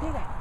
Bigger.